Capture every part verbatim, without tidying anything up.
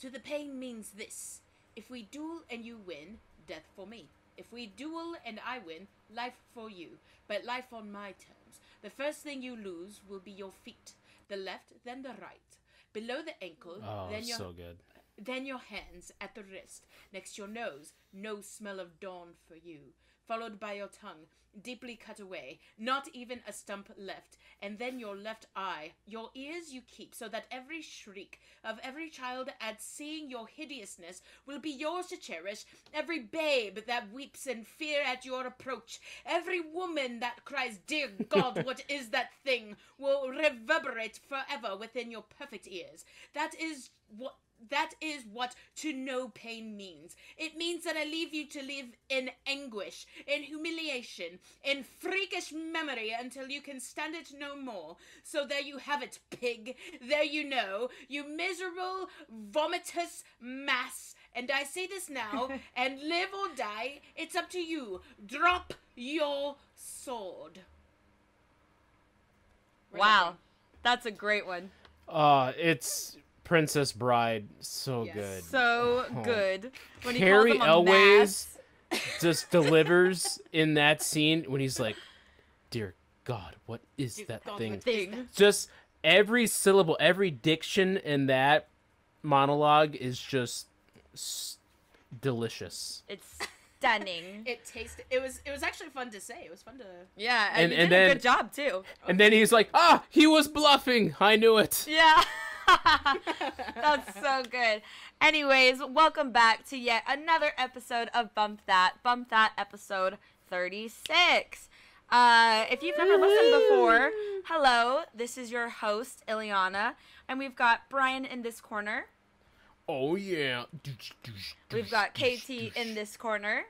So the pain means this. If we duel and you win, death for me. If we duel and I win, life for you, but life on my terms. The first thing you lose will be your feet. The left, then the right. Below the ankle, oh, then your so good. Then your hands at the wrist. Next your nose, no smell of dawn for you. Followed by your tongue, deeply cut away, not even a stump left. And then your left eye, your ears you keep, so that every shriek of every child at seeing your hideousness will be yours to cherish. Every babe that weeps in fear at your approach, every woman that cries, dear God, what is that thing, will reverberate forever within your perfect ears. That is what... That is what to know pain means. It means that I leave you to live in anguish, in humiliation, in freakish memory until you can stand it no more. So there you have it, pig. There you know, you miserable, vomitous mass. And I say this now, and live or die, it's up to you. Drop your sword. Right wow. On. That's a great one. Uh, it's... Princess Bride, so yes. good. So oh. good. When he Carrie calls them Elways just delivers in that scene when he's like, dear God, what is dear that God, thing? thing? Just every syllable, every diction in that monologue is just s delicious. It's stunning. It tasted. It was. It was actually fun to say. It was fun to. Yeah, and, and, and did then, a good job too. And then he's like, "Ah, he was bluffing. I knew it." Yeah. That's so good. Anyways, welcome back to yet another episode of Bump That. Bump That episode thirty-six. Uh, if you've never listened before, hello. This is your host Ileana, and we've got Brian in this corner. Oh, yeah. We've got K T in this corner.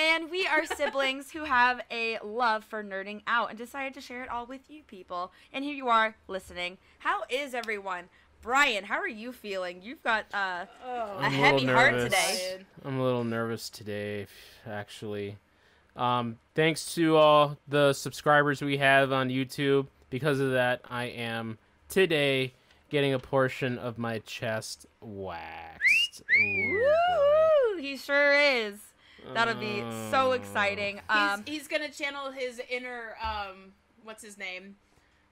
And we are siblings who have a love for nerding out and decided to share it all with you people. And here you are listening. How is everyone? Brian, how are you feeling? You've got uh, oh, a heavy heart today. I'm a little nervous today, actually. Um, thanks to all the subscribers we have on YouTube. Because of that, I am today... getting a portion of my chest waxed. Ooh, woo! He sure is. That'll be uh, so exciting. Um, he's, he's gonna channel his inner um, what's his name?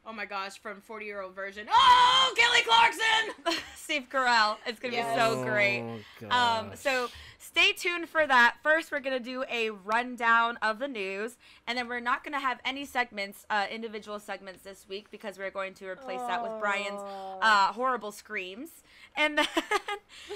Oh my gosh, from forty year old version. Oh, Kelly Clarkson, Steve Carell. It's gonna yes. be so great. Oh, um, so stay tuned for that. First, we're gonna do a rundown of the news, and then we're not gonna have any segments, uh, individual segments this week because we're going to replace oh. that with Brian's uh, horrible screams. And then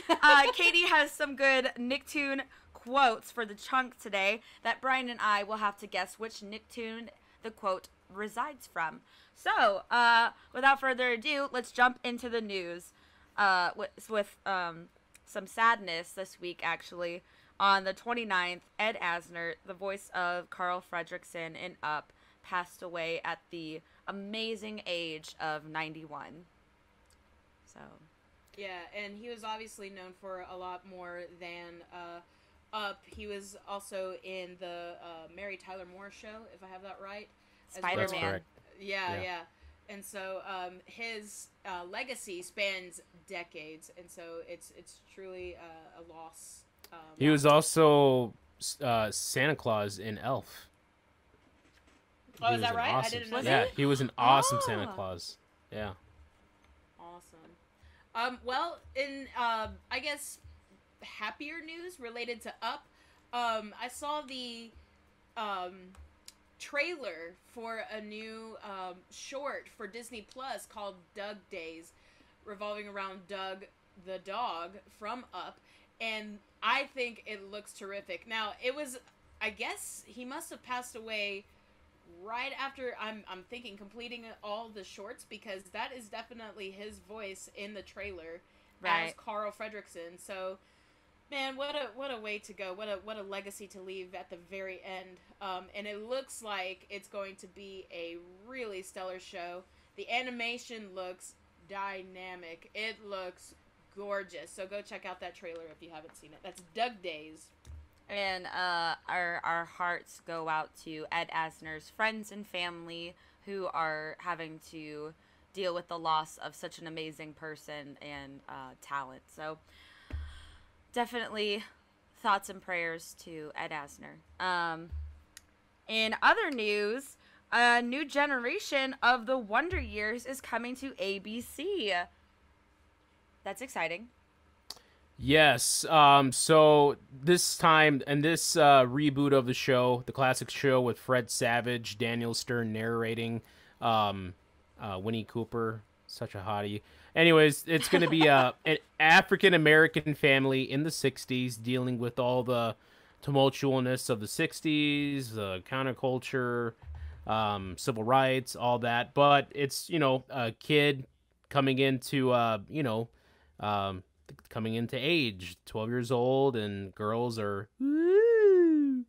uh, Katie has some good Nicktoon quotes for the chunk today that Brian and I will have to guess which Nicktoon the quote resides from. So, uh, without further ado, let's jump into the news uh, with, with um, some sadness this week, actually. On the twenty-ninth, Ed Asner, the voice of Carl Fredricksen in Up, passed away at the amazing age of ninety-one. So. Yeah, and he was obviously known for a lot more than uh, Up. He was also in the uh, Mary Tyler Moore Show, if I have that right. Spider-Man. Yeah, yeah, yeah. And so um, his uh, legacy spans decades, and so it's it's truly uh, a loss. Um, he was also uh, Santa Claus in Elf. Oh, is that right? Awesome, I didn't know that. Yeah, he was an awesome oh. Santa Claus. Yeah. Awesome. Um, well, in, uh, I guess, happier news related to Up, um, I saw the... Um, trailer for a new um, short for Disney Plus called Doug Days, revolving around Doug the dog from Up, and I think it looks terrific. Now, it was, I guess he must have passed away right after, I'm, I'm thinking, completing all the shorts, because that is definitely his voice in the trailer right. as Carl Fredricksen. So, man, what a what a way to go! What a what a legacy to leave at the very end. Um, and it looks like it's going to be a really stellar show. The animation looks dynamic. It looks gorgeous. So go check out that trailer if you haven't seen it. That's Doug Days. And uh, our our hearts go out to Ed Asner's friends and family who are having to deal with the loss of such an amazing person and uh, talent. So definitely thoughts and prayers to Ed Asner. Um, in other news, a new generation of The Wonder Years is coming to A B C. That's exciting. Yes. Um, so this time, and this uh, reboot of the show, the classic show with Fred Savage, Daniel Stern narrating, um, uh, Winnie Cooper, such a hottie. Anyways, it's going to be a, an African-American family in the sixties dealing with all the tumultuousness of the sixties, the counterculture, um, civil rights, all that. But it's, you know, a kid coming into, uh, you know, um, coming into age, twelve years old, and girls are ooh,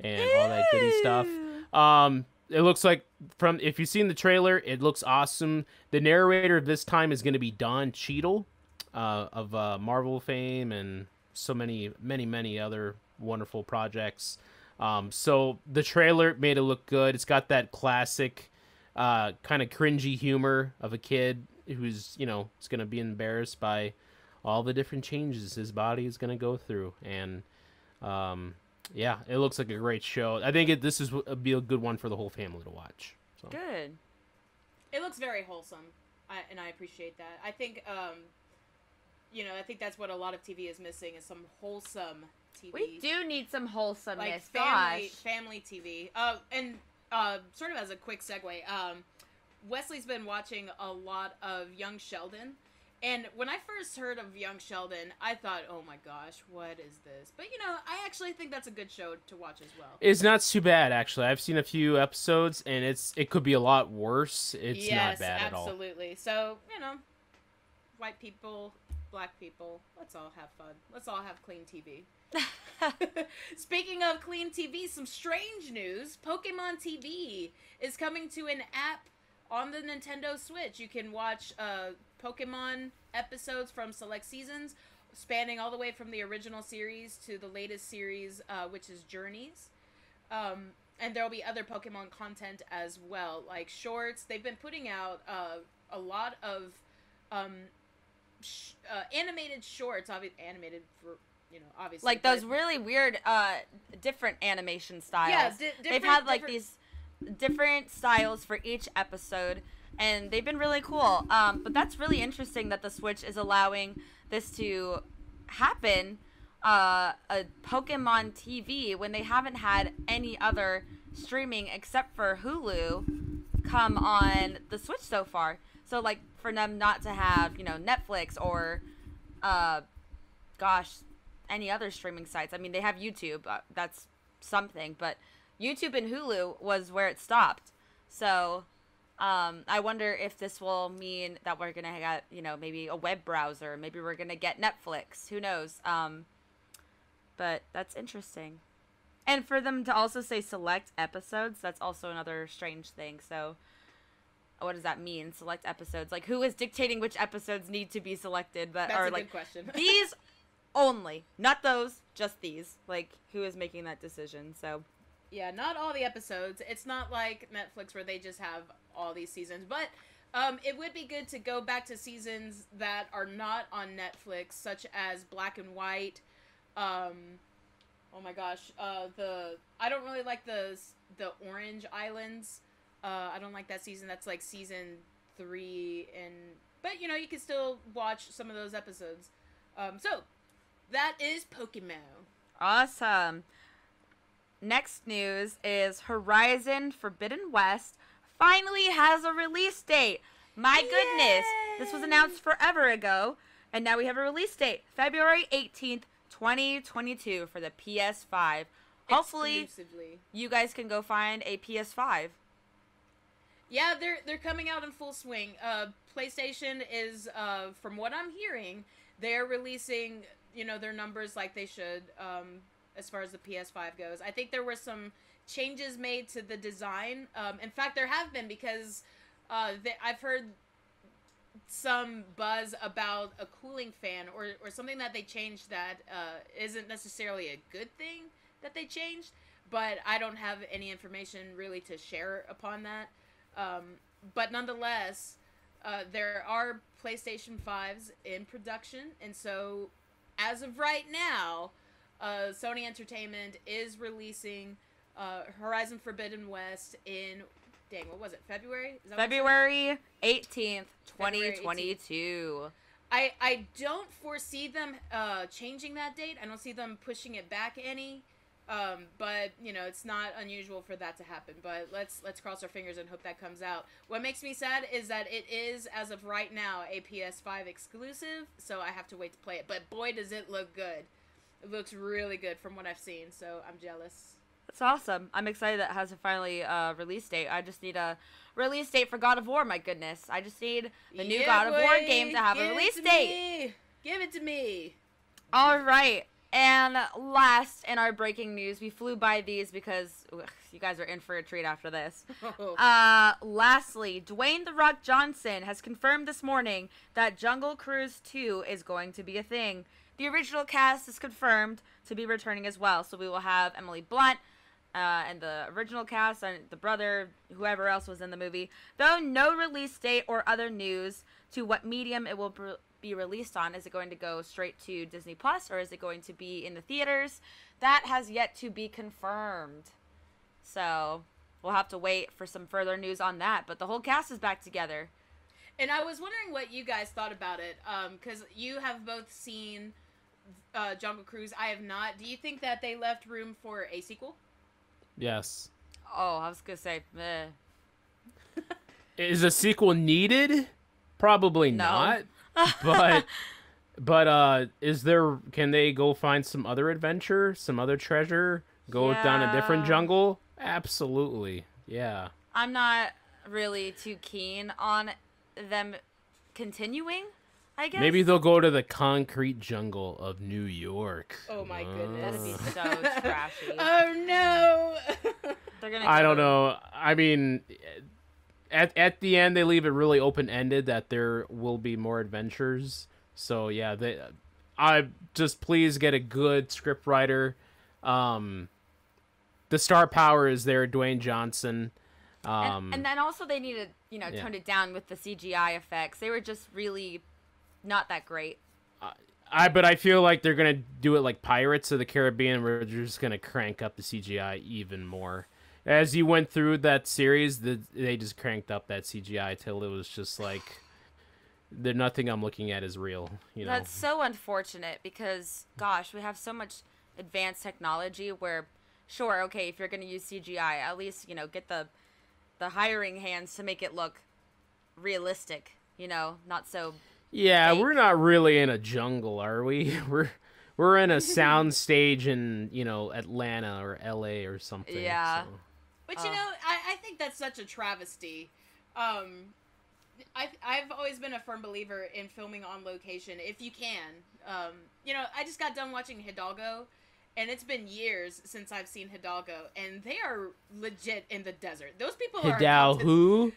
and ooh. all that goody stuff. Um, it looks like, from if you've seen the trailer, it looks awesome. The narrator this time is going to be Don Cheadle, uh, of uh, Marvel fame and so many, many, many other wonderful projects. Um, so the trailer made it look good. It's got that classic uh, kind of cringy humor of a kid who's, you know, is going to be embarrassed by all the different changes his body is going to go through. And, um, yeah, it looks like a great show. I think it, this is a, be a good one for the whole family to watch. So. Good. It looks very wholesome, I, and I appreciate that. I think, um, you know, I think that's what a lot of T V is missing, is some wholesome T V. We do need some wholesomeness, like family, family T V. Uh, and uh, sort of as a quick segue, um, Wesley's been watching a lot of Young Sheldon. And when I first heard of Young Sheldon, I thought, oh my gosh, what is this? But, you know, I actually think that's a good show to watch as well. It's not too bad, actually. I've seen a few episodes, and it's it could be a lot worse. It's yes, not bad absolutely. at all. Yes, absolutely. So, you know, white people, black people, let's all have fun. Let's all have clean T V. Speaking of clean T V, some strange news. Pokemon T V is coming to an app on the Nintendo Switch. You can watch... Uh, Pokemon episodes from select seasons, spanning all the way from the original series to the latest series, uh, which is Journeys. Um, and there'll be other Pokemon content as well, like shorts. They've been putting out uh, a lot of um, sh uh, animated shorts, obviously animated for, you know, obviously. Like those really weird, uh, different animation styles. Yeah, di different, They've had like these different styles for each episode. And they've been really cool. Um, but that's really interesting that the Switch is allowing this to happen, uh, a Pokemon T V, when they haven't had any other streaming except for Hulu come on the Switch so far. So, like, for them not to have, you know, Netflix or, uh, gosh, any other streaming sites. I mean, they have YouTube. Uh, that's something. But YouTube and Hulu was where it stopped. So... Um, I wonder if this will mean that we're going to get, you know, maybe a web browser. Maybe we're going to get Netflix. Who knows? Um, but that's interesting. And for them to also say select episodes, that's also another strange thing. So what does that mean? Select episodes. Like, who is dictating which episodes need to be selected? But that's are, a like, good question. These only. Not those. Just these. Like, who is making that decision? So... Yeah, not all the episodes. It's not like Netflix where they just have all these seasons. But um, it would be good to go back to seasons that are not on Netflix, such as Black and White. Um, oh my gosh, uh, the I don't really like the the Orange Islands. Uh, I don't like that season. That's like season three, and but you know you can still watch some of those episodes. Um, so that is Pokemon. Awesome. Next news is Horizon Forbidden West finally has a release date. My Yay! goodness. This was announced forever ago, and now we have a release date. February eighteenth, twenty twenty-two for the P S five. Hopefully, you guys can go find a P S five. Yeah, they're, they're coming out in full swing. Uh, PlayStation is, uh, from what I'm hearing, they're releasing, you know, their numbers like they should, um... as far as the P S five goes. I think there were some changes made to the design. Um, in fact, there have been, because uh, they, I've heard some buzz about a cooling fan or, or something that they changed that uh, isn't necessarily a good thing that they changed, but I don't have any information really to share upon that. Um, but nonetheless, Uh, there are PlayStation fives in production, and so as of right now, uh, Sony Entertainment is releasing uh, Horizon Forbidden West in, dang, what was it, February? Is that February eighteenth, twenty twenty-two. I, I don't foresee them uh, changing that date. I don't see them pushing it back any. Um, but, you know, it's not unusual for that to happen, but let's, let's cross our fingers and hope that comes out. What makes me sad is that it is, as of right now, a P S five exclusive, so I have to wait to play it, but boy, does it look good. It looks really good from what I've seen, so I'm jealous. That's awesome. I'm excited that it has a finally, uh, release date. I just need a release date for God of War, my goodness. I just need the yeah, new God boy. of War game to have Give a release date. Me. Give it to me. All right. And last, in our breaking news, we flew by these because ugh, you guys are in for a treat after this. uh, lastly, Dwayne The Rock Johnson has confirmed this morning that Jungle Cruise two is going to be a thing. The original cast is confirmed to be returning as well. So we will have Emily Blunt uh, and the original cast and the brother, whoever else was in the movie. Though no release date or other news to what medium it will be be released on. Is it going to go straight to Disney Plus, or is it going to be in the theaters? That has yet to be confirmed. So we'll have to wait for some further news on that. But the whole cast is back together. And I was wondering what you guys thought about it, um, because you have both seen uh, Jungle Cruise. I have not. Do you think that they left room for a sequel? Yes. Oh, I was going to say, meh. Is a sequel needed? Probably no. not. but but uh is there can they go find some other adventure, some other treasure, go yeah. down a different jungle? Absolutely. Yeah. I'm not really too keen on them continuing, I guess. Maybe they'll go to the concrete jungle of New York. Oh my uh. goodness. That'd be so trashy. Oh no. They're gonna do I don't it. know. I mean At, at the end, they leave it really open-ended that there will be more adventures. So, yeah, they, I just please get a good scriptwriter. Um, the star power is there, Dwayne Johnson. Um, and, and then also they need to, you know, yeah. tone it down with the C G I effects. They were just really not that great. I, I But I feel like they're going to do it like Pirates of the Caribbean, where they're just going to crank up the C G I even more. As you went through that series, the, they just cranked up that C G I till it was just like, the nothing I'm looking at is real. You know, that's so unfortunate because, gosh, we have so much advanced technology. Where, sure, okay, if you're gonna use C G I, at least you know get the, the hiring hands to make it look realistic. You know, not so. Yeah, fake. We're not really in a jungle, are we? We're. We're in a soundstage in, you know, Atlanta or L A or something. Yeah. So. But, you oh. know, I, I think that's such a travesty. Um, I, I've always been a firm believer in filming on location, if you can. Um, you know, I just got done watching Hidalgo, and it's been years since I've seen Hidalgo, and they are legit in the desert. Those people are... Hidalgo?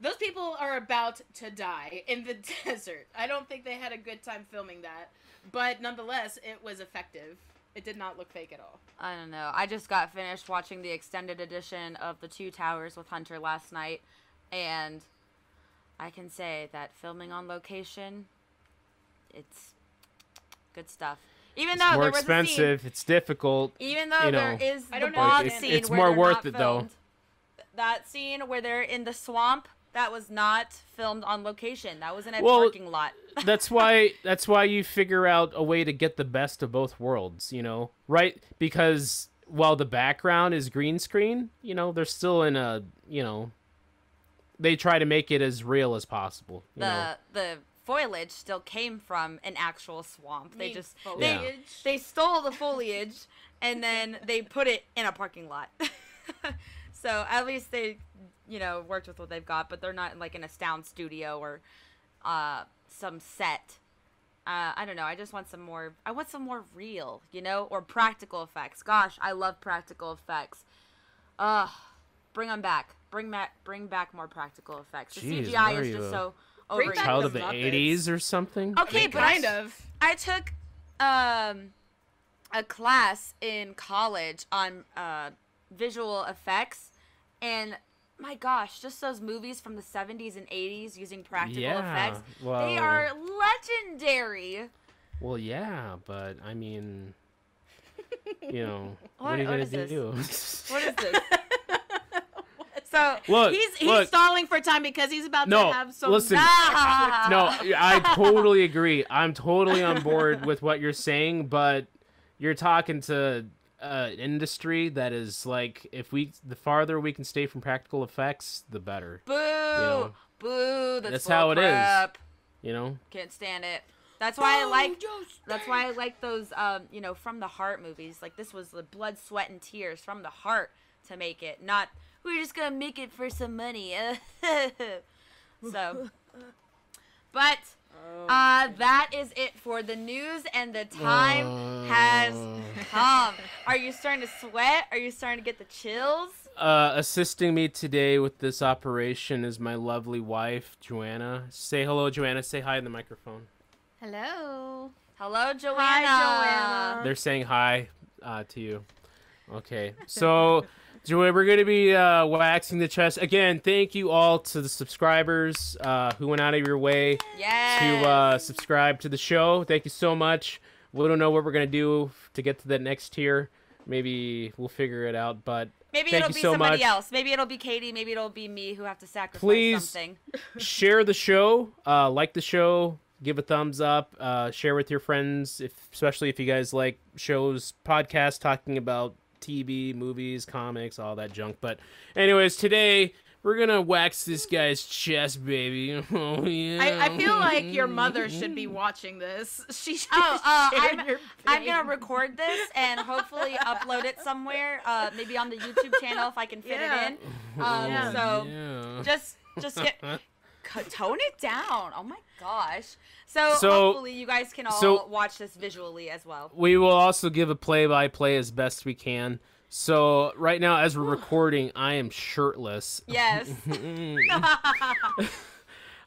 Those people are about to die in the desert. I don't think they had a good time filming that. But nonetheless, it was effective. It did not look fake at all. I don't know. I just got finished watching the extended edition of The Two Towers with Hunter last night. And I can say that filming on location, it's good stuff. Even though it's more expensive, it's difficult. Even though there is the bog scene. It's more worth it, though. That scene where they're in the swamp. That was not filmed on location. That was in a well, parking lot. that's why that's why you figure out a way to get the best of both worlds, you know? Right? Because while the background is green screen, you know, they're still in a, you know, they try to make it as real as possible. You the know? the foliage still came from an actual swamp. They just they, they stole the foliage and then they put it in a parking lot. So at least they you know, worked with what they've got, but they're not, like, in a sound studio or uh, some set. Uh, I don't know. I just want some more... I want some more real, you know, or practical effects. Gosh, I love practical effects. Ugh. Bring them back. Bring back, bring back more practical effects. The Jeez, C G I is just so overused. Child of the eighties or something? Okay, but kind of. I took um, a class in college on uh, visual effects, and... my gosh, just those movies from the seventies and eighties using practical yeah, effects. Well, they are legendary. Well, yeah, but I mean, you know, what, what are you going to do? This? What is this? So look, he's, he's look. stalling for time because he's about no, to have some. Listen, no, I totally agree. I'm totally on board with what you're saying, but you're talking to uh, an industry that is like, if we, the farther we can stay from practical effects, the better. Boo, you know? Boo. That's, that's how prep. it is. You know, can't stand it. That's why I like. That's why I like those, um, you know, from the heart movies. Like this was the blood, sweat, and tears from the heart to make it, not. We're just going to make it for some money. So, but uh, that is it for the news, and the time uh, has come. Are you starting to sweat? Are you starting to get the chills? Uh, assisting me today with this operation is my lovely wife, Joanna. Say hello, Joanna. Say hi in the microphone. Hello. Hello, Joanna. Hi, Joanna. They're saying hi uh, to you. Okay. So... Joey, we're going to be uh, waxing the chest. Again, thank you all to the subscribers uh, who went out of your way yes. to uh, subscribe to the show. Thank you so much. We don't know what we're going to do to get to that next tier. Maybe we'll figure it out, but Maybe thank it'll you be so somebody much. else. Maybe it'll be Katie. Maybe it'll be me who have to sacrifice Please something. Please share the show. Uh, like the show. Give a thumbs up. Uh, share with your friends, if, especially if you guys like shows, podcasts, talking about T V, movies, comics, all that junk. But anyways, today we're gonna wax this guy's chest, baby. Oh yeah. I, I feel like your mother should be watching this. She should. Oh, uh, I'm, I'm gonna record this and hopefully upload it somewhere. Uh, maybe on the YouTube channel if I can fit yeah. it in. Um, yeah. So yeah. just just get tone it down. Oh my gosh. So, so hopefully you guys can all so watch this visually as well. We will also give a play-by-play as best we can. So right now as we're recording, I am shirtless. Yes.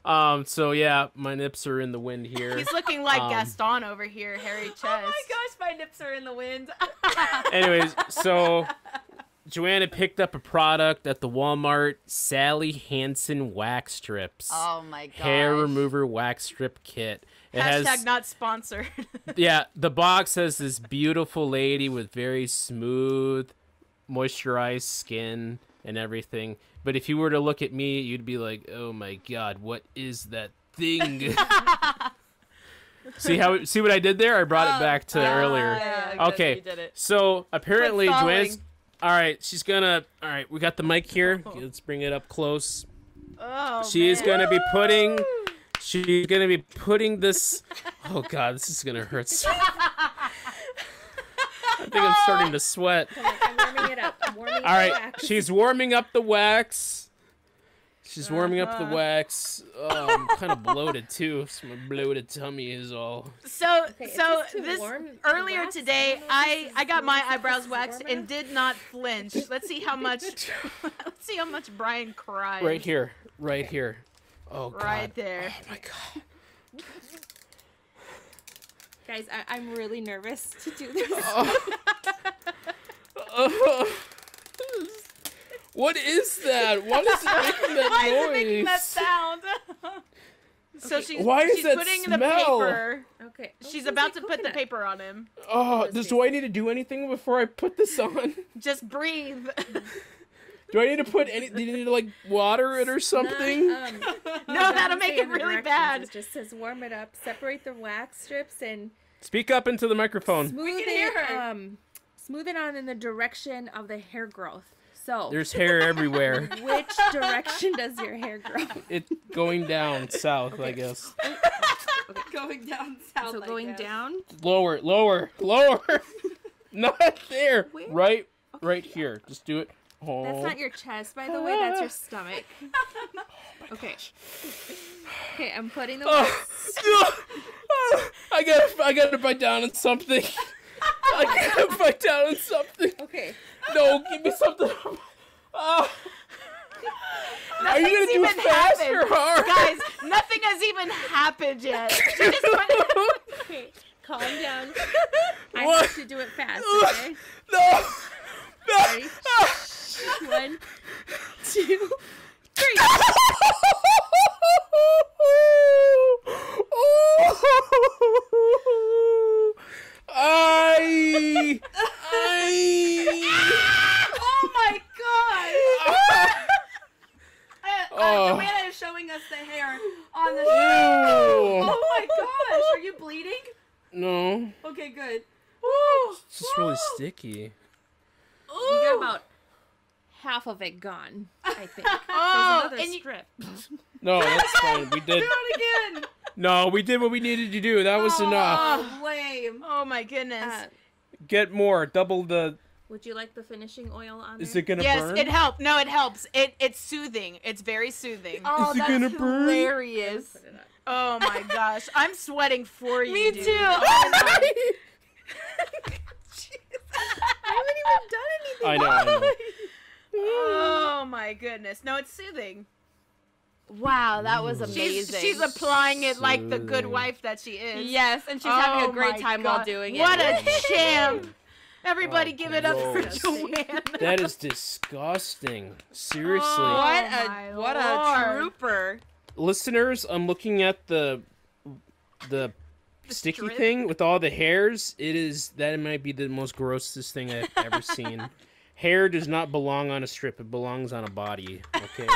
um. So yeah, my nips are in the wind here. He's looking like um, Gaston over here, hairy chest. Oh my gosh, my nips are in the wind. Anyways, so... Joanna picked up a product at the Walmart, Sally Hansen wax strips. Oh my god! Hair remover wax strip kit. It Hashtag has, not sponsored. Yeah, the box has this beautiful lady with very smooth, moisturized skin and everything. But if you were to look at me, you'd be like, "Oh my god, what is that thing?" See how? See what I did there? I brought oh, it back to uh, earlier. Yeah, okay, so apparently Joanna's. All right, she's gonna. All right, we got the mic here. Let's bring it up close. Oh, she's man. gonna be putting. She's gonna be putting this. Oh God, this is gonna hurt. So... I think I'm starting to sweat. I'm warming it up. I'm warming all right, wax. she's warming up the wax. She's warming uh-huh. up the wax. Oh, I'm kind of bloated too. So my bloated tummy is all. So, okay, so this warm, earlier wax, today, I I, I got my eyebrows waxed warmer. and did not flinch. Let's see how much. Let's see how much Brian cried. Right here, right here. Oh God. Right there. Oh my God. Guys, I, I'm really nervous to do this. Oh. Oh. What is that? What is making that Why noise? Why is it making that sound? So okay. she's, Why is she's that putting smell? the paper. Okay. Oh, she's about to coconut. put the paper on him. Oh, does, do I need to do anything before I put this on? Just breathe. Do I need to put any? Do you need to like water it or something? Not, um, no, that'll make it really bad. It just says warm it up, separate the wax strips, and speak up into the microphone. Smooth we can it, hear her. Um, smooth it on in the direction of the hair growth. So, there's hair everywhere. Which direction does your hair grow? It's going down south, okay. I guess. Okay. Going down south. So like going that. down? Lower, lower, lower. Not there. Where? Right, okay. right here. Just do it. Oh. That's not your chest, by the way. That's your stomach. Oh okay. Gosh. Okay, I'm putting the. Oh. Oh. I gotta, I gotta bite down on something. I can't bite down on something. Okay. No, give me something. Uh, are you gonna do it fast happened. or hard? Guys, nothing has even happened yet. She just went... Okay, calm down. I have to do it fast, okay? No. No. Ready? One, two, three. I, I. Oh my god! Uh, uh, Joanna is showing us the hair on the show. Oh my gosh! Are you bleeding? No. Okay, good. Ooh, it's just ooh. really sticky. Ooh. You got about half of it gone, I think. Oh, there's another strip. You... No, that's fine. We did. Do it again. No, we did what we needed to do. That was oh, enough. Oh, lame. Oh my goodness. Uh, Get more. Double the. Would you like the finishing oil on there? Is it gonna yes, burn? Yes, it helps. No, it helps. It it's soothing. It's very soothing. Oh, is it that's gonna burn? Hilarious. Oh my gosh, I'm sweating for you. Me dude. too. Oh, I haven't even done anything. I know, I know. Oh my goodness. No, it's soothing. Wow, that was amazing. She's, she's applying it like the good wife that she is. Yes, and she's oh having a great time God. while doing it. What a champ. Everybody oh, give gross. it up for Joanna. That is disgusting. Seriously. Oh, what a what Lord. a trooper. Listeners, I'm looking at the the The sticky strip. thing with all the hairs. It is that might be the most grossest thing I've ever seen. Hair does not belong on a strip. It belongs on a body. Okay.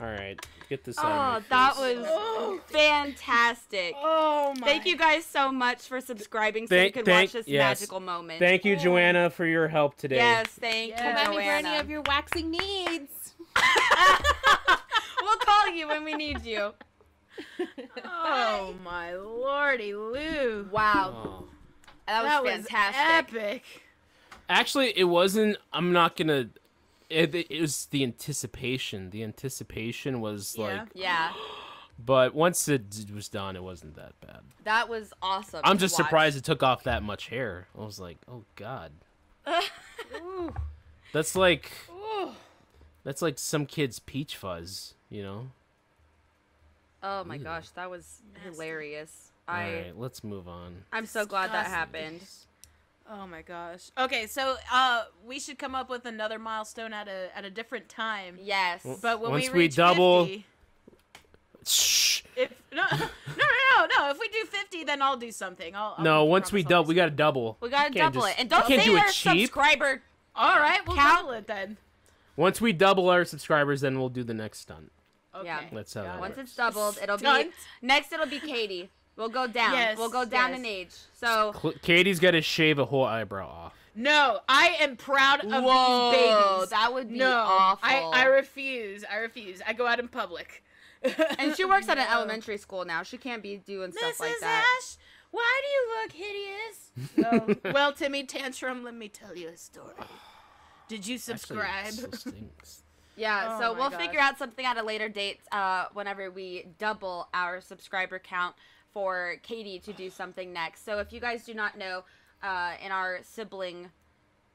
All right. Get this oh, out. Oh, that was oh. fantastic. Oh my. Thank you guys so much for subscribing so thank, you could thank, watch this yes. magical moment. Thank you, oh. Joanna, for your help today. Yes, thank yes. you, Joanna. Remind me for any of your waxing needs. We'll call you when we need you. Oh my lordy Lou. Wow. Oh. That was that fantastic. Was epic. Actually, it wasn't I'm not going to it, it was the anticipation. The anticipation was yeah. like Yeah. But once it was done, it wasn't that bad. That was awesome. I'm just watch. surprised it took off that much hair. I was like, "Oh god." That's like Ooh. That's like some kid's peach fuzz, you know? Oh my Ooh. gosh, that was hilarious. All I, right, let's move on. I'm so glad that happened. Oh my gosh. Okay, so uh, we should come up with another milestone at a at a different time. Yes. Well, but when once we, reach we double. fifty, Shh. If, no, no, no, no, no. If we do fifty, then I'll do something. I'll, I'll no, once we double, we got to double. We got to double just, it, and don't say you're a subscriber. All right, we'll Count. double it then. Once we double our subscribers, then we'll do the next stunt. Okay. Yeah. Let's Once works. it's doubled, it'll Stunt. be next. It'll be Katie. We'll go down. Yes, we'll go down yes. in age. So Katie's got to shave a whole eyebrow off. No, I am proud of Whoa, these babies. That would be no, awful. I, I refuse. I refuse. I go out in public. And she works no. at an elementary school now. She can't be doing stuff Missus like that. Ash, why do you look hideous? No. Well, Timmy Tantrum, let me tell you a story. Did you subscribe? Actually, it so stinks. Yeah, oh so we'll God. figure out something at a later date uh, whenever we double our subscriber count for Katie to do something next. So if you guys do not know, uh, in our sibling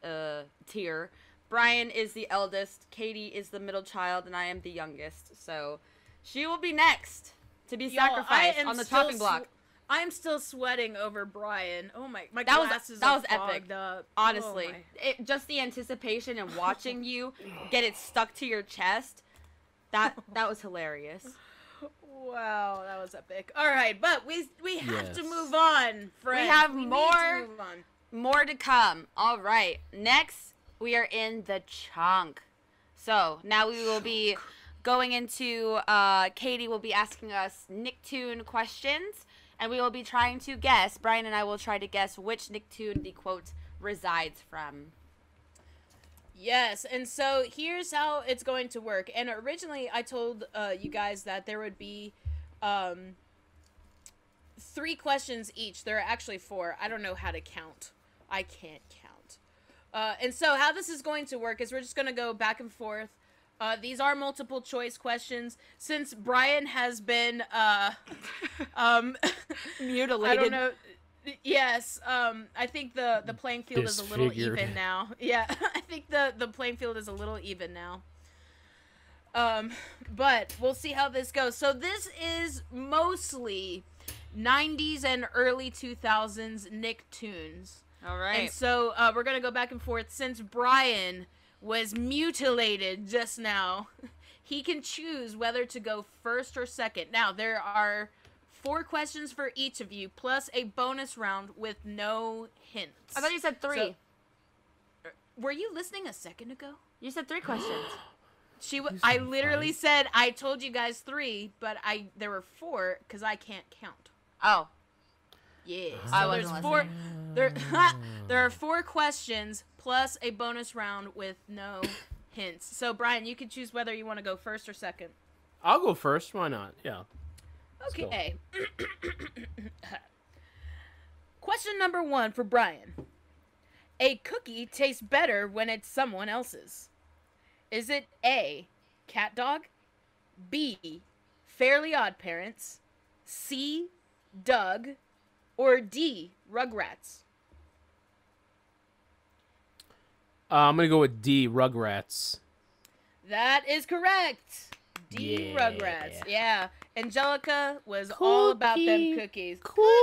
uh, tier, Brian is the eldest, Katie is the middle child, and I am the youngest. So she will be next to be Yo, sacrificed on the chopping block. I am still sweating over Brian. Oh my, my that glasses was, that are was epic. fogged up. Honestly, oh it, just the anticipation and watching you get it stuck to your chest, that that was hilarious. Wow, that was epic. All right, but we we have yes. to move on, friend. We have we more to move on. more to come. All right, next we are in the chunk. So now we will be going into. Uh, Katie will be asking us Nicktoon questions. And we will be trying to guess, Brian and I will try to guess which Nicktoon the quote resides from. Yes, and so here's how it's going to work. And originally I told uh, you guys that there would be um, three questions each. There are actually four. I don't know how to count. I can't count. Uh, and so how this is going to work is we're just going to go back and forth. Uh, these are multiple choice questions. Since Brian has been uh, um, mutilated, I don't know. Yes, um, I think the the playing field Disfigured. is a little even now. Yeah, I think the the playing field is a little even now. Um, but we'll see how this goes. So this is mostly nineties and early two thousands Nicktoons. All right. And so uh, we're gonna go back and forth since Brian was mutilated just now. He can choose whether to go first or second. Now, there are four questions for each of you, plus a bonus round with no hints. I thought you said three. So, were you listening a second ago? You said three questions. She, w I literally said, I told you guys three, but I there were four because I can't count. Oh. Yeah. So I wasn't there's four, there, there are four questions plus a bonus round with no hints. So, Brian, you can choose whether you want to go first or second. I'll go first. Why not? Yeah. Okay. Cool. Question number one for Brian. A cookie tastes better when it's someone else's. Is it A, Cat Dog, B, Fairly Odd Parents, C, Doug, or D, Rugrats? Uh, I'm going to go with D, Rugrats. That is correct. D, yeah. Rugrats. Yeah. Angelica was cookie. all about them cookies. Cookie,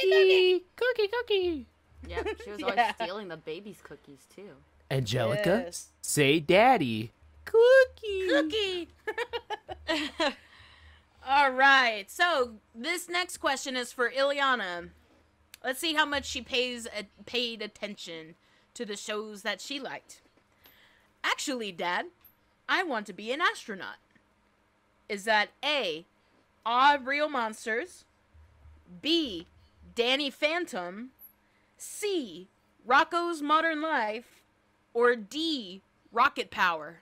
cookie, cookie. Cookie, cookie. Yeah, she was always yeah. stealing the baby's cookies, too. Angelica, yes. say daddy. Cookie. Cookie. All right. So this next question is for Ileana. Let's see how much she pays a, paid attention to the shows that she liked. Actually, Dad, I want to be an astronaut. Is that A, Awe of Real Monsters, B, Danny Phantom, C, Rocco's Modern Life, or D, Rocket Power?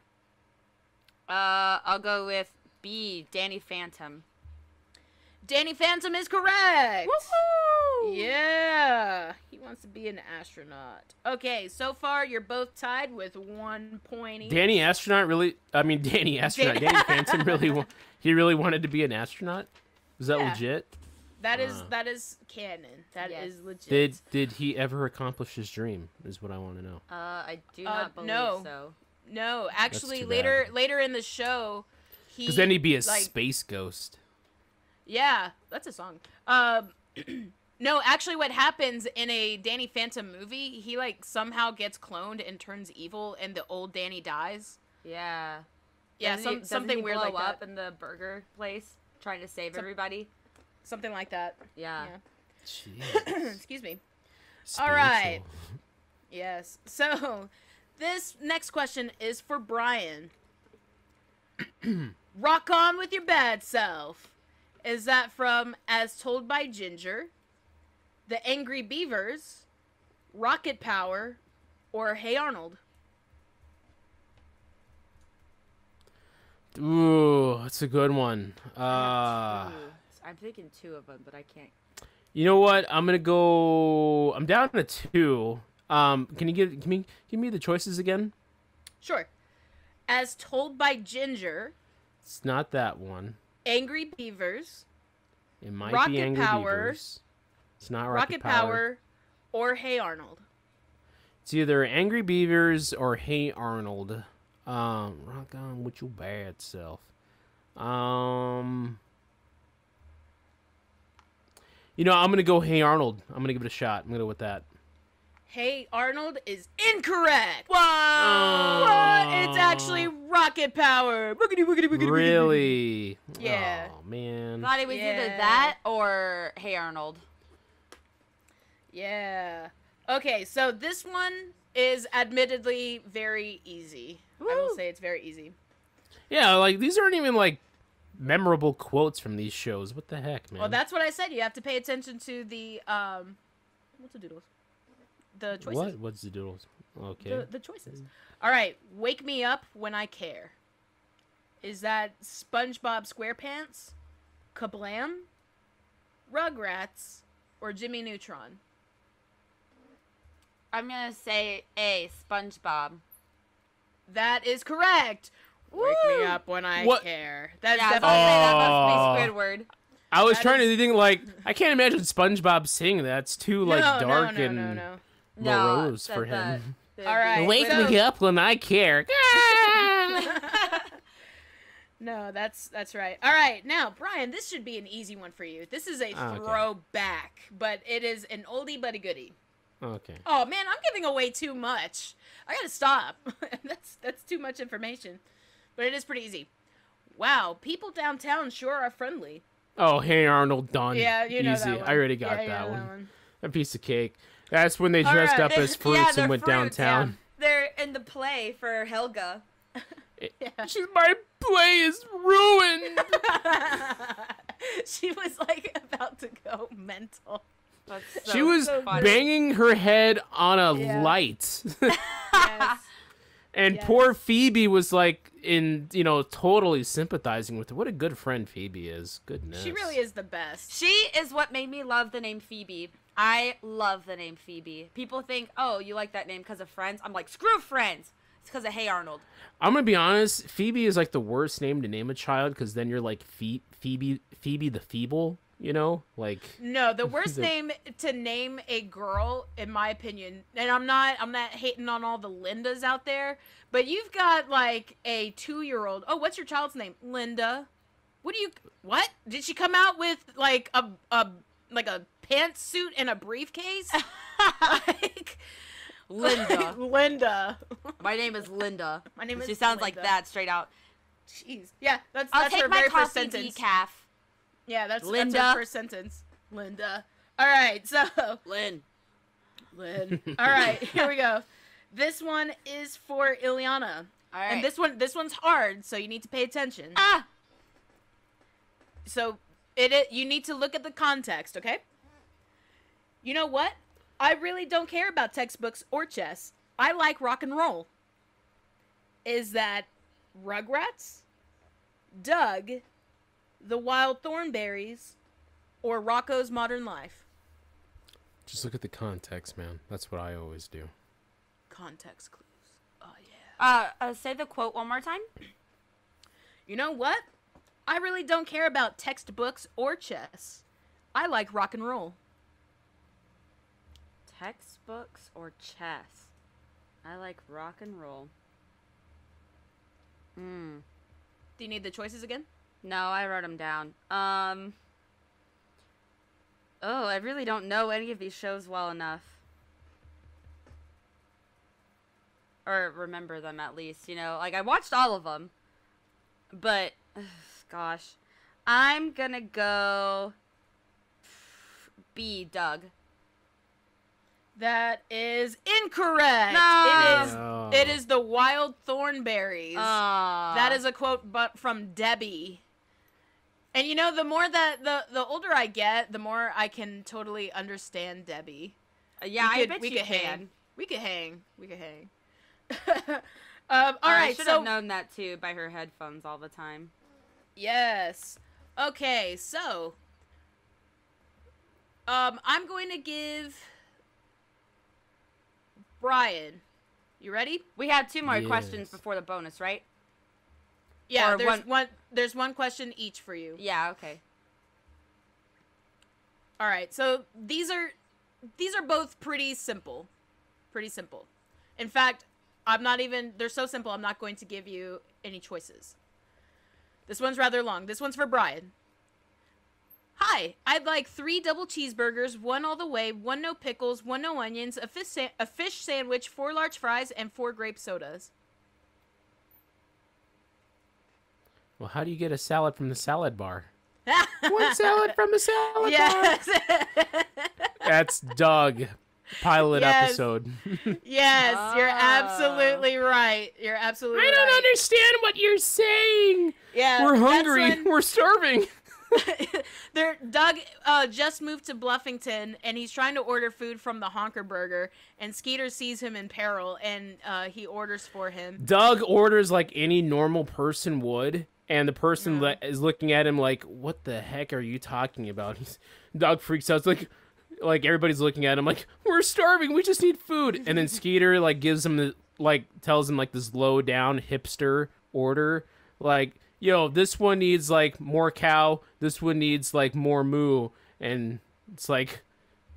Uh, I'll go with B, Danny Phantom. Danny Phantom is correct! Woohoo! Yeah! He wants to be an astronaut. Okay, so far you're both tied with one point each. Danny Astronaut really... I mean, Danny Astronaut. Danny Phantom really... He really wanted to be an astronaut? Is that yeah. legit? That uh. is that is canon. That yes. is legit. Did did he ever accomplish his dream? Is what I want to know. Uh, I do not uh, believe no. so. No, actually, later bad. later in the show, he because then he'd be a like, space ghost. Yeah, that's a song. Um, no, actually, what happens in a Danny Phantom movie? He like somehow gets cloned and turns evil, and the old Danny dies. Yeah. Yeah, doesn't some, he, something he weird blow like up that. in the burger place, trying to save some, everybody. Something like that. Yeah. yeah. Excuse me. Spiritual. All right. Yes. So this next question is for Brian. Rock on with your bad self. Is that from As Told by Ginger, The Angry Beavers, Rocket Power, or Hey Arnold? Ooh, that's a good one. Uh... I'm thinking two of them, but I can't. You know what? I'm gonna go. I'm down to two. Um, can you give me give me the choices again? Sure. As Told by Ginger. It's not that one. Angry Beavers. It might Rocket be Angry Power, Beavers. It's not Rocket, Rocket Power. Power or Hey Arnold. It's either Angry Beavers or Hey Arnold. Um, rock on with your bad self. Um. You know, I'm going to go Hey Arnold. I'm going to give it a shot. I'm going to go with that. Hey Arnold is incorrect. What? Oh. What? It's actually Rocket Power. Boogity, boogity, boogity, really? Boogity. Yeah. Oh, man. Thought it was yeah. either that or Hey Arnold. Yeah. Okay, so this one is admittedly very easy. Woo. I will say it's very easy. Yeah, like, these aren't even, like, memorable quotes from these shows. What the heck, man? Well, that's what I said. You have to pay attention to the um, what's the doodles? The choices. What? What's the doodles? Okay. The, the choices. All right. Wake me up when I care. Is that SpongeBob SquarePants, Kablam, Rugrats, or Jimmy Neutron? I'm gonna say A, SpongeBob. That is correct. Wake Woo! me up when I what? care. That's yeah, definitely oh. that must be Squidward. I was that trying is... to think like I can't imagine SpongeBob singing that. It's too like no, dark no, no, and no, no, no. morose no, for him. That. All right, wake so... me up when I care. No, that's that's right. All right, now Brian, this should be an easy one for you. This is a oh, throwback, okay. but it is an oldie but a goodie. Okay. Oh man, I'm giving away too much. I gotta stop. that's that's too much information. But it is pretty easy. Wow, people downtown sure are friendly. Oh, Hey Arnold, done. Yeah, you know easy. That one. I already got yeah, that, you know one. that one. A piece of cake. That's when they All dressed right. up as fruits yeah, and went fruits, downtown. Yeah. They're in the play for Helga. yeah. She's, my play is ruined. She was like about to go mental. So, she was so banging her head on a yeah. light. yes. And yes. poor Phoebe was like in, you know, totally sympathizing with her. What a good friend Phoebe is. Goodness. She really is the best. She is what made me love the name Phoebe. I love the name Phoebe. People think, oh, you like that name because of Friends. I'm like, screw Friends. It's because of Hey Arnold. I'm going to be honest. Phoebe is like the worst name to name a child because then you're like Phoebe, Phoebe, Phoebe the Feeble. You know, like no, the worst the... name to name a girl, in my opinion, and I'm not, I'm not hating on all the Lindas out there, but you've got like a two-year-old. Oh, what's your child's name? Linda. What do you? What did she come out with? Like a a like a pantsuit and a briefcase? like Linda. Linda. My name is Linda. My name is. She sounds Linda. Like that straight out. Jeez. Yeah, that's I'll that's take her my very first sentence. Decaf. Yeah, that's, Linda. that's our first sentence. Linda. All right, so. Lynn. Lynn. All right, here we go. This one is for Ileana. All right. And this one, this one's hard, so you need to pay attention. Ah! So it, it you need to look at the context, okay? You know what? I really don't care about textbooks or chess. I like rock and roll. Is that Rugrats? Doug? The Wild Thornberries, or Rocco's Modern Life? Just look at the context, man. That's what I always do. Context clues. Oh, yeah. Uh, uh, say the quote one more time. You know what? I really don't care about textbooks or chess. I like rock and roll. Textbooks or chess? I like rock and roll. Mm. Do you need the choices again? No, I wrote them down. Um, oh, I really don't know any of these shows well enough. Or remember them, at least, you know? Like, I watched all of them. But, ugh, gosh. I'm gonna go... B, Doug. That is incorrect. No. It is, no. It is the Wild Thornberries. Uh. That is a quote but from Debbie. And you know, the more that the the older I get, the more I can totally understand Debbie. Uh, yeah, we I could, bet we you could can. hang. We could hang. We could hang. um, all uh, right, I should so... have known that too by her headphones all the time. Yes. Okay, so um, I'm going to give Brian, you ready? We had two more yes. questions before the bonus, right? Yeah, or there's one... one there's one question each for you. Yeah, okay. All right. So, these are these are both pretty simple. Pretty simple. In fact, I'm not even they're so simple I'm not going to give you any choices. This one's rather long. This one's for Brian. Hi, I'd like three double cheeseburgers, one all the way, one no pickles, one no onions, a fish, sa a fish sandwich, four large fries, and four grape sodas. Well, how do you get a salad from the salad bar? One salad from the salad yes. bar. That's Doug, pilot yes. episode. yes, oh. You're absolutely right. You're absolutely right. I don't right. understand what you're saying. Yeah, we're hungry. When... We're starving. There, Doug uh, just moved to Bluffington, and he's trying to order food from the Honker Burger, and Skeeter sees him in peril, and uh, he orders for him. Doug orders like any normal person would, and the person yeah. is looking at him like, what the heck are you talking about? He's, Doug freaks out. It's like, like everybody's looking at him like, we're starving. We just need food. And then Skeeter like gives him the, like tells him like this low down hipster order like, yo, this one needs, like, more cow. This one needs, like, more moo. And it's like,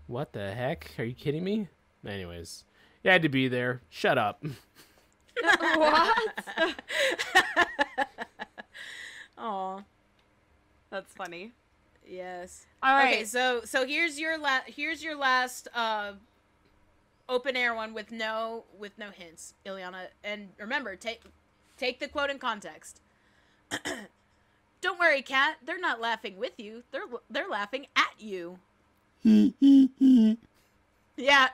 what the heck? Are you kidding me? Anyways, you had to be there. Shut up. What? Aw. That's funny. Yes. All right. Okay, so so here's your la here's your last uh open air one with no with no hints, Ileana. And remember, take take the quote in context. Don't worry, Cat. They're not laughing with you. They're they're laughing at you. Yeah,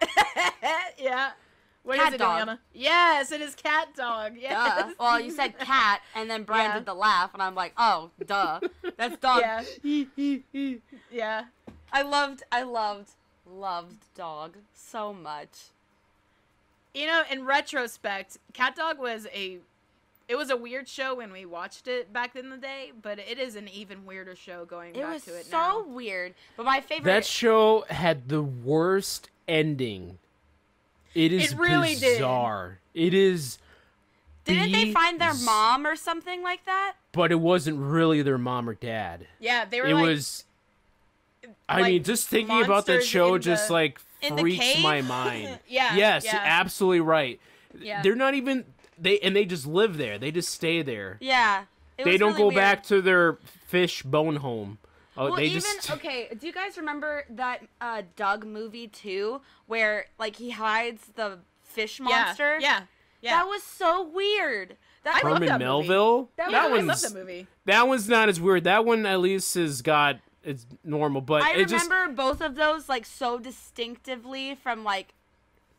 yeah. What cat is it, dog. Ileana? Yes, it is Cat Dog. Yes. Duh. Well, you said cat, and then Brian yeah. did the laugh, and I'm like, oh, duh, that's dog. Yeah. yeah. I loved, I loved, loved Dog so much. You know, in retrospect, Cat Dog was a. It was a weird show when we watched it back in the day, but it is an even weirder show going it back to it now. It was so weird, but my favorite... That show had the worst ending. It is it really bizarre. Did. It is... Didn't they find their mom or something like that? But it wasn't really their mom or dad. Yeah, they were it like... It was... I like mean, just thinking about that show just, the, like, freaks my mind. yeah. Yes, yeah. absolutely right. Yeah. They're not even... They and they just live there. They just stay there. Yeah, they don't really go weird. back to their fish bone home. Oh, well, they even just... okay. Do you guys remember that uh, Doug movie too, where like he hides the fish monster? Yeah, yeah. yeah. That was so weird. That Herman I love that Melville. Movie. That, that was, I love that movie. That one's not as weird. That one at least has got it's normal. But I it remember just... both of those like so distinctively from like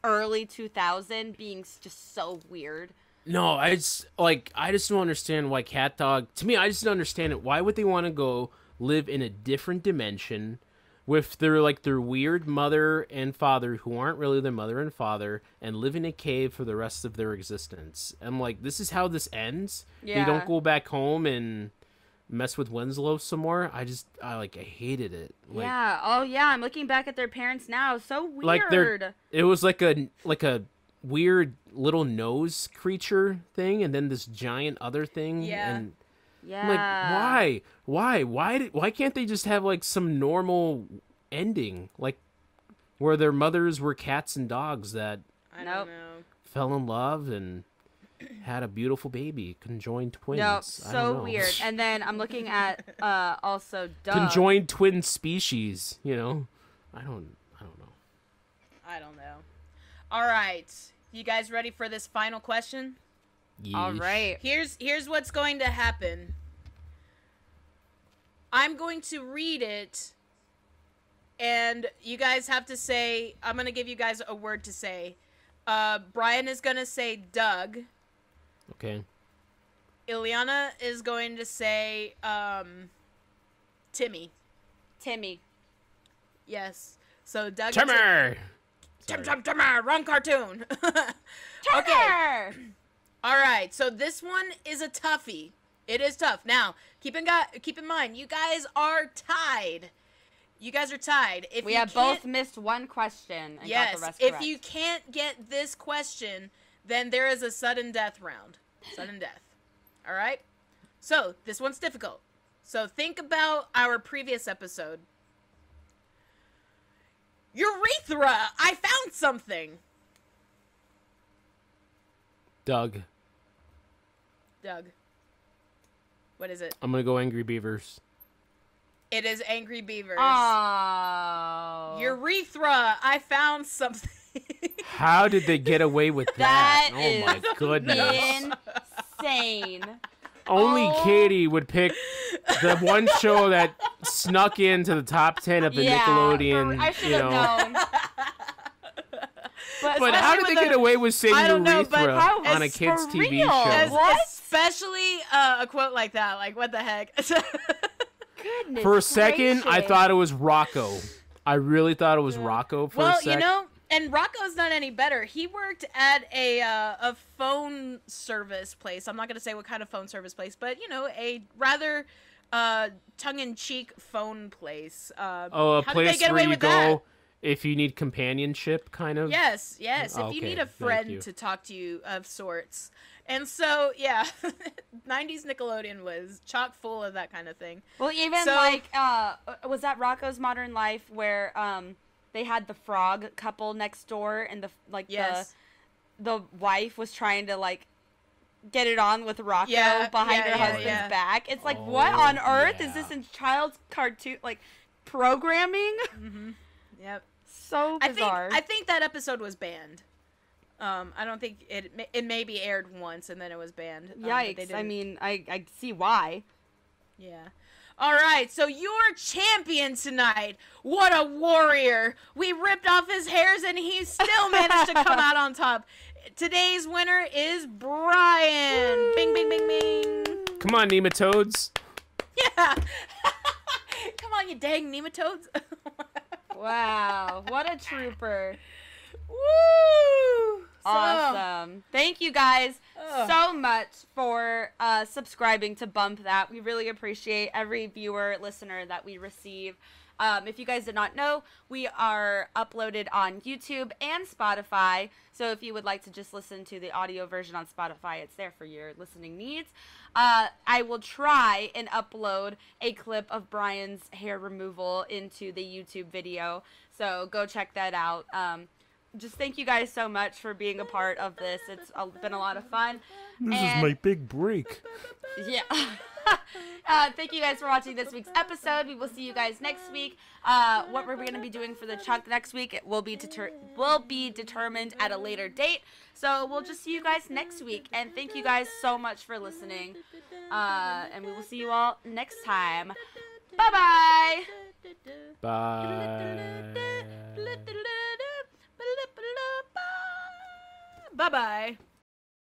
early two thousand being just so weird. No, I just, like, I just don't understand why Cat Dog... To me, I just don't understand it. Why would they want to go live in a different dimension with their, like, their weird mother and father who aren't really their mother and father and live in a cave for the rest of their existence? I'm like, this is how this ends? Yeah. They don't go back home and mess with Winslow some more? I just, I, like, I hated it. Like, yeah, oh, yeah, I'm looking back at their parents now. So weird. Like, they're, it was like a, like a... weird little nose creature thing and then this giant other thing yeah and yeah I'm like why why why did, why can't they just have like some normal ending like where their mothers were cats and dogs that I don't know fell in love and had a beautiful baby, conjoined twins. No, so weird. And then I'm looking at uh also Doug. Conjoined twin species, you know. I don't i don't know i don't know. All right, you guys ready for this final question? Yeesh. All right. Here's here's what's going to happen. I'm going to read it, and you guys have to say. I'm going to give you guys a word to say. Uh, Brian is going to say Doug. Okay. Ileana is going to say um, Timmy. Timmy. Yes. So Doug. Timmy. Tim, Tim, Tim, wrong cartoon. Okay. All right. So this one is a toughie. It is tough. Now, keep in got, keep in mind, you guys are tied. You guys are tied. If we have both missed one question and yes, got the rest correct. If you can't get this question, then there is a sudden death round. Sudden death. All right? So this one's difficult. So think about our previous episode. Urethra! I found something! Doug. Doug. What is it? I'm gonna go Angry Beavers. It is Angry Beavers. Oh. Urethra! I found something. How did they get away with that? That oh is my goodness. Insane. Only oh. Katie would pick the one show that snuck into the top ten of the yeah, Nickelodeon. I should have known. But, but how did they get the, away with saying urethra know, but how, on a kids' T V real. show? As, what? Especially uh, a quote like that. Like, what the heck? Goodness For a second, gracious. I thought it was Rocco. I really thought it was yeah. Rocco for well, a second. Well, you know... And Rocco's not any better. He worked at a uh, a phone service place. I'm not going to say what kind of phone service place, but, you know, a rather uh, tongue-in-cheek phone place. Uh, oh, a place where you go that? if you need companionship, kind of? Yes, yes. Oh, if okay. you need a friend to talk to you of sorts. And so, yeah, nineties Nickelodeon was chock full of that kind of thing. Well, even, so, like, uh, was that Rocco's Modern Life where... Um, they had the frog couple next door, and the like yes. the the wife was trying to like get it on with Rocco yeah, behind yeah, her yeah, husband's yeah. back. It's like, oh, what on earth yeah. is this in child's cartoon like programming? Mm-hmm. Yep. so bizarre. I think, I think that episode was banned. Um, I don't think it it maybe aired once and then it was banned. Yikes! Um, they I mean, I I see why. Yeah. All right, so you're champion tonight. What a warrior. We ripped off his hairs, and he still managed to come out on top. Today's winner is Brian. Woo. Bing, bing, bing, bing. Come on, nematodes. Yeah. Come on, you dang nematodes. Wow, what a trooper. Woo! Awesome. So, thank you guys ugh. so much for uh, subscribing to Bump That. We really appreciate every viewer, listener that we receive. Um, if you guys did not know, we are uploaded on YouTube and Spotify. So if you would like to just listen to the audio version on Spotify, it's there for your listening needs. Uh, I will try and upload a clip of Brian's hair removal into the YouTube video. So go check that out. Um, Just thank you guys so much for being a part of this. It's been a lot of fun. This and... is my big break. Yeah. uh, thank you guys for watching this week's episode. We will see you guys next week. Uh, what we're going to be doing for the Chuck next week it will be deter will be determined at a later date. So we'll just see you guys next week. And thank you guys so much for listening. Uh, and we will see you all next time. Bye-bye. Bye. Bye. Bye. Bye-bye.